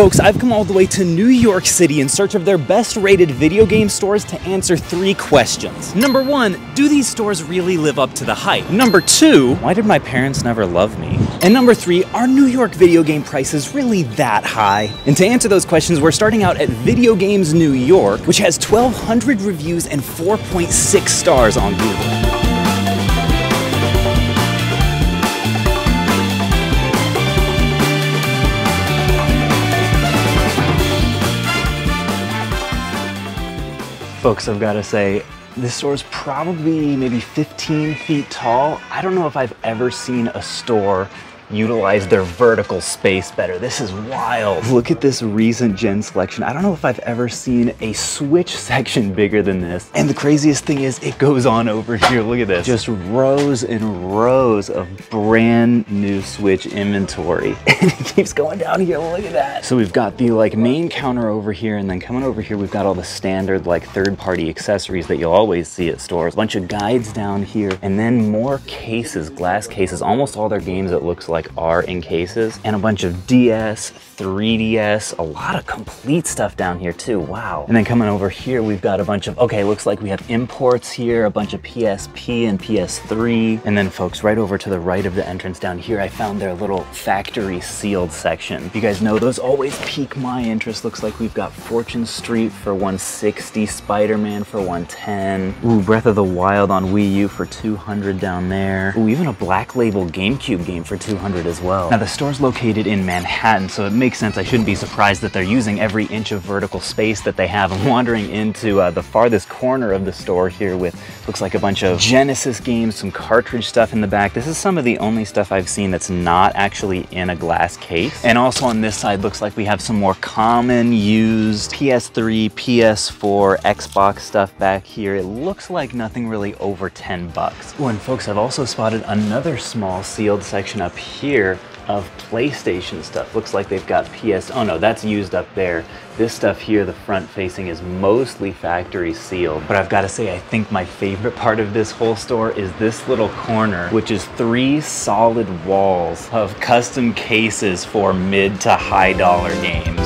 folks, I've come all the way to New York City in search of their best rated video game stores to answer 3 questions. Number 1, do these stores really live up to the hype? Number 2, why did my parents never love me? And number 3, are New York video game prices really that high? And to answer those questions, we're starting out at Video Games New York, which has 1,200 reviews and 4.6 stars on Google. Folks, I've got to say, this store is probably maybe 15 feet tall. I don't know if I've ever seen a store utilize their vertical space better. This is wild. Look at this recent gen selection. I don't know if I've ever seen a Switch section bigger than this. And the craziest thing is it goes on over here. Look at this. Just rows and rows of brand new Switch inventory. And it keeps going down here. Look at that. So we've got the like main counter over here, and then coming over here, we've got all the standard like third-party accessories that you'll always see at stores. A bunch of guides down here, and then more cases, glass cases. Almost all their games, it looks like, are in cases, and a bunch of DS, 3DS, a lot of complete stuff down here too, wow. And then coming over here, we've got a bunch of, okay, looks like we have imports here, a bunch of PSP and PS3. And then folks, right over to the right of the entrance down here, I found their little factory sealed section. You guys know those always pique my interest. Looks like we've got Fortune Street for $160, Spider-Man for $110. Ooh, Breath of the Wild on Wii U for $200 down there. Ooh, even a Black Label GameCube game for $200 as well. Now the store's located in Manhattan, so it makes sense. I shouldn't be surprised that they're using every inch of vertical space that they have. I'm wandering into the farthest corner of the store here with, looks like a bunch of Genesis games, some cartridge stuff in the back. This is some of the only stuff I've seen that's not actually in a glass case. And also on this side, looks like we have some more common used PS3, PS4, Xbox stuff back here. It looks like nothing really over $10. Oh, and folks, I've also spotted another small sealed section up here of PlayStation stuff. Looks like they've got PS, oh no, that's used up there. This stuff here, the front facing, is mostly factory sealed. But I've got to say, I think my favorite part of this whole store is this little corner, which is 3 solid walls of custom cases for mid to high dollar games.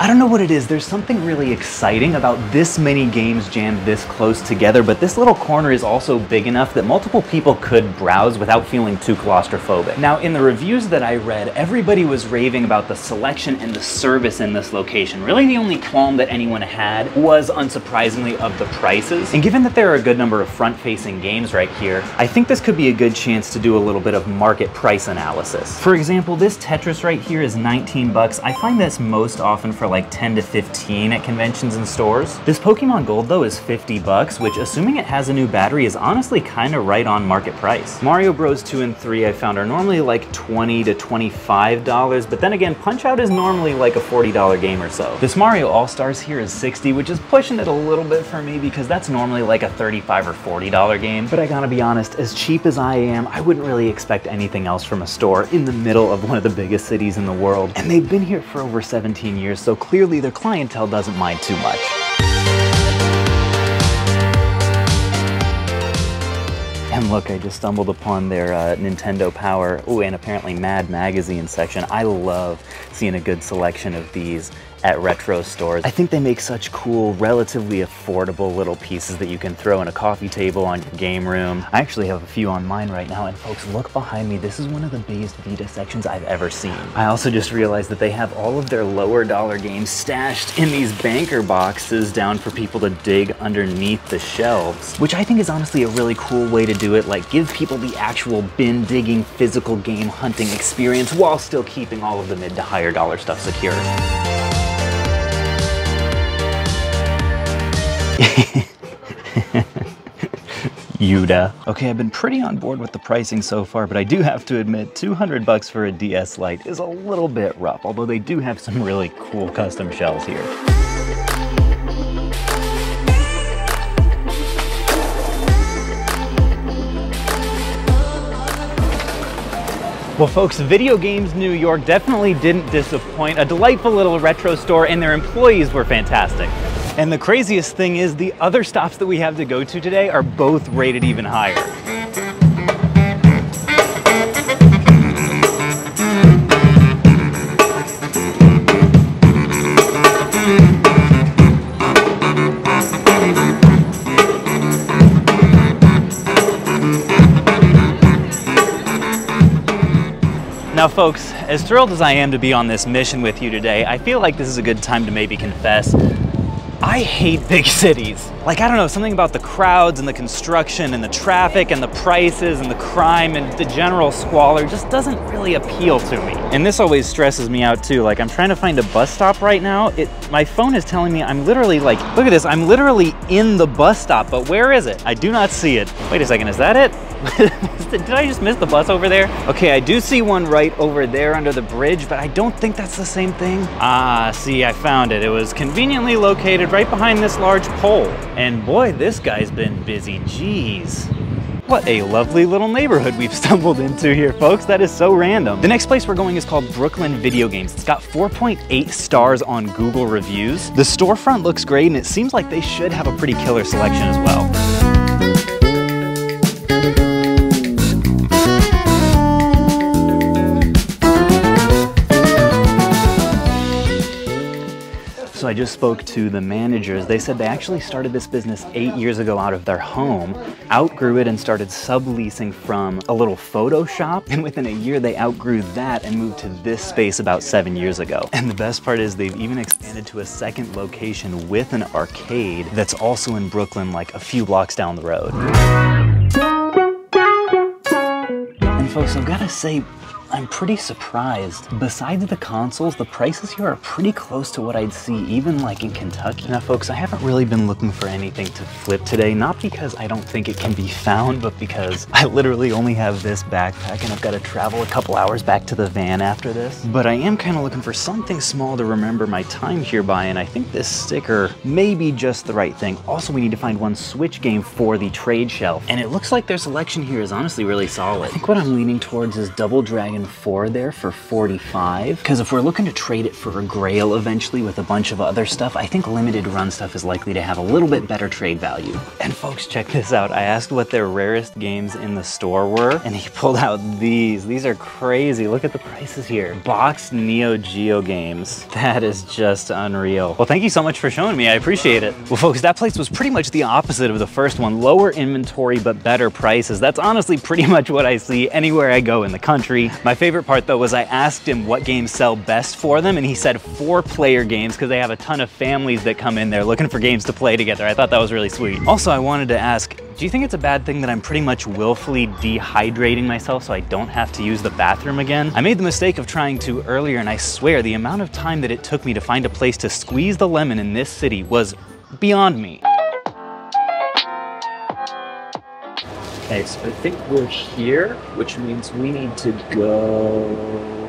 I don't know what it is, there's something really exciting about this many games jammed this close together, but this little corner is also big enough that multiple people could browse without feeling too claustrophobic. Now, in the reviews that I read, everybody was raving about the selection and the service in this location. Really the only qualm that anyone had was, unsurprisingly, of the prices. And given that there are a good number of front-facing games right here, I think this could be a good chance to do a little bit of market price analysis. For example, this Tetris right here is $19. I find this most often for like 10 to 15 at conventions and stores. This Pokemon Gold though is $50, which, assuming it has a new battery, is honestly kind of right on market price. Mario Bros 2 and 3 I found are normally like $20 to $25, but then again, Punch-Out is normally like a $40 game or so. This Mario All-Stars here is $60, which is pushing it a little bit for me because that's normally like a $35 or $40 game. But I gotta be honest, as cheap as I am, I wouldn't really expect anything else from a store in the middle of one of the biggest cities in the world. And they've been here for over 17 years, so clearly their clientele doesn't mind too much. And look, I just stumbled upon their Nintendo Power, ooh, and apparently Mad Magazine section. I love seeing a good selection of these at retro stores. I think they make such cool, relatively affordable little pieces that you can throw in a coffee table on your game room. I actually have a few on mine right now, and folks, look behind me. This is one of the biggest Vita sections I've ever seen. I also just realized that they have all of their lower dollar games stashed in these banker boxes down for people to dig underneath the shelves, which I think is honestly a really cool way to do it, like give people the actual bin digging, physical game hunting experience while still keeping all of the mid to higher dollar stuff secure. Yuda. Okay, I've been pretty on board with the pricing so far, but I do have to admit $200 for a DS Lite is a little bit rough, although they do have some really cool custom shells here. Well folks, Video Games New York definitely didn't disappoint. A delightful little retro store, and their employees were fantastic. And the craziest thing is the other stops that we have to go to today are both rated even higher. Now folks, as thrilled as I am to be on this mission with you today, I feel like this is a good time to maybe confess, I hate big cities. Like, I don't know, something about the crowds and the construction and the traffic and the prices and the crime and the general squalor just doesn't really appeal to me. And this always stresses me out too. Like, I'm trying to find a bus stop right now. My phone is telling me I'm literally like, look at this, I'm literally in the bus stop, but where is it? I do not see it. Wait a second, is that it? Did I just miss the bus over there? Okay, I do see one right over there under the bridge, but I don't think that's the same thing. Ah, see, I found it. It was conveniently located right behind this large pole. And boy, this guy's been busy, jeez. What a lovely little neighborhood we've stumbled into here, folks. That is so random. The next place we're going is called Brooklyn Video Games. It's got 4.8 stars on Google reviews. The storefront looks great, and it seems like they should have a pretty killer selection as well. So I just spoke to the managers. They said they actually started this business 8 years ago out of their home, outgrew it and started subleasing from a little photo shop. And within a year, they outgrew that and moved to this space about 7 years ago. And the best part is they've even expanded to a second location with an arcade that's also in Brooklyn, like a few blocks down the road. And folks, I've got to say, I'm pretty surprised. Besides the consoles, the prices here are pretty close to what I'd see even like in Kentucky. Now folks, I haven't really been looking for anything to flip today, not because I don't think it can be found, but because I literally only have this backpack and I've got to travel a couple hours back to the van after this. But I am kind of looking for something small to remember my time here by, and I think this sticker may be just the right thing. Also, we need to find one Switch game for the trade shelf, and it looks like their selection here is honestly really solid. I think what I'm leaning towards is Double Dragon 4 there for $45, because if we're looking to trade it for a grail eventually with a bunch of other stuff, I think limited run stuff is likely to have a little bit better trade value. And folks, check this out. I asked what their rarest games in the store were, and he pulled out these. These are crazy. Look at the prices here. Boxed Neo Geo games. That is just unreal. Well, thank you so much for showing me. I appreciate it. Well, folks, that place was pretty much the opposite of the first one. Lower inventory, but better prices. That's honestly pretty much what I see anywhere I go in the country. My favorite part though was I asked him what games sell best for them, and he said 4-player games, because they have a ton of families that come in there looking for games to play together. I thought that was really sweet. Also, I wanted to ask, do you think it's a bad thing that I'm pretty much willfully dehydrating myself so I don't have to use the bathroom again? I made the mistake of trying to earlier, and I swear the amount of time that it took me to find a place to squeeze the lemon in this city was beyond me. Okay, so I think we're here, which means we need to go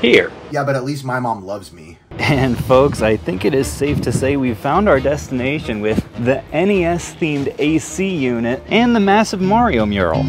here. Yeah, but at least my mom loves me. And folks, I think it is safe to say we've found our destination with the NES-themed AC unit and the massive Mario mural.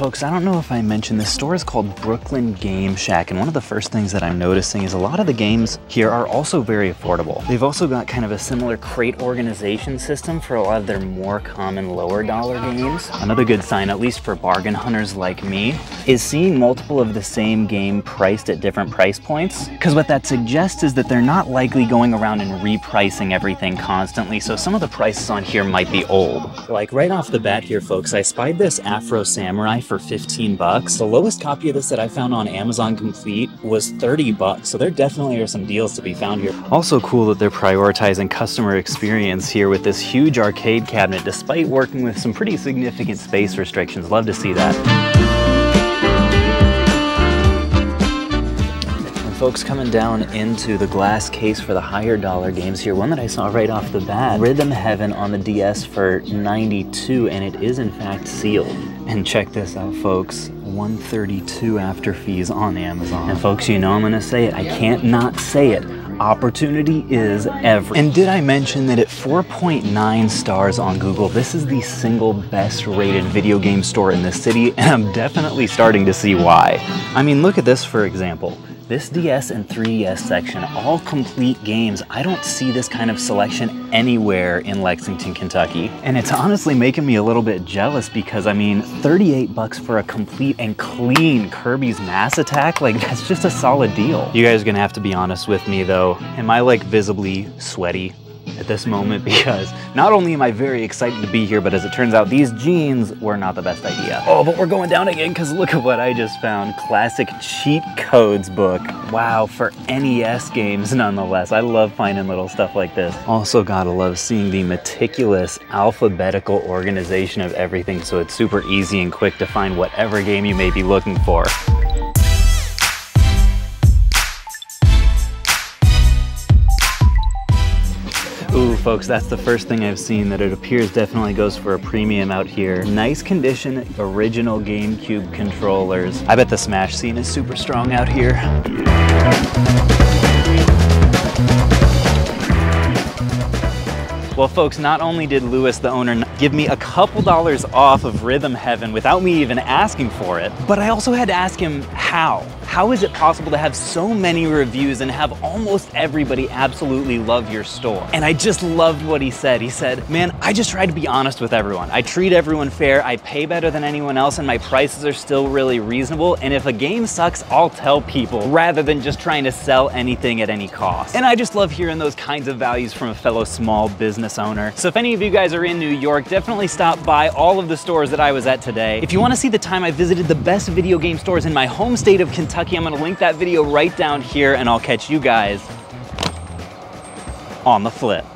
Folks, I don't know if I mentioned, this store is called Brooklyn Game Shack, and one of the first things that I'm noticing is a lot of the games here are also very affordable. They've also got kind of a similar crate organization system for a lot of their more common lower dollar games. Another good sign, at least for bargain hunters like me, is seeing multiple of the same game priced at different price points, because what that suggests is that they're not likely going around and repricing everything constantly, so some of the prices on here might be old. Like right off the bat here, folks, I spied this Afro Samurai for $15. The lowest copy of this that I found on Amazon Complete was $30, so there definitely are some deals to be found here. Also cool that they're prioritizing customer experience here with this huge arcade cabinet, despite working with some pretty significant space restrictions. Love to see that. Folks, coming down into the glass case for the higher dollar games here, one that I saw right off the bat, Rhythm Heaven on the DS for $92, and it is in fact sealed. And check this out, folks. $132 after fees on Amazon. And folks, you know I'm gonna say it. I can't not say it. Opportunity is everything. And did I mention that at 4.9 stars on Google, this is the single best rated video game store in the city, and I'm definitely starting to see why. I mean, look at this for example. This DS and 3DS section, all complete games. I don't see this kind of selection anywhere in Lexington, Kentucky. And it's honestly making me a little bit jealous because, I mean, 38 bucks for a complete and clean Kirby's Mass Attack, like that's just a solid deal. You guys are gonna have to be honest with me though. Am I like visibly sweaty at this moment? Because not only am I very excited to be here, but as it turns out, these jeans were not the best idea. Oh, but we're going down again because look at what I just found. Classic cheat codes book. Wow, for NES games nonetheless. I love finding little stuff like this. Also gotta love seeing the meticulous alphabetical organization of everything, so it's super easy and quick to find whatever game you may be looking for. Ooh, folks, that's the first thing I've seen that it appears definitely goes for a premium out here. Nice condition, original GameCube controllers. I bet the Smash scene is super strong out here. Well, folks, not only did Lewis, the owner, give me a couple dollars off of Rhythm Heaven without me even asking for it, but I also had to ask him how. How is it possible to have so many reviews and have almost everybody absolutely love your store? And I just loved what he said. He said, man, I just try to be honest with everyone. I treat everyone fair, I pay better than anyone else, and my prices are still really reasonable. And if a game sucks, I'll tell people rather than just trying to sell anything at any cost. And I just love hearing those kinds of values from a fellow small business owner. So if any of you guys are in New York, definitely stop by all of the stores that I was at today. If you want to see the time I visited the best video game stores in my home state of Kentucky, I'm gonna link that video right down here, and I'll catch you guys on the flip.